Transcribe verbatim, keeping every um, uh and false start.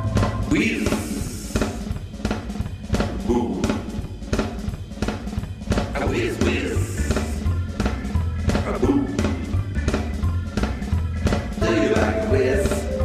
Whiz. Do you like whiz?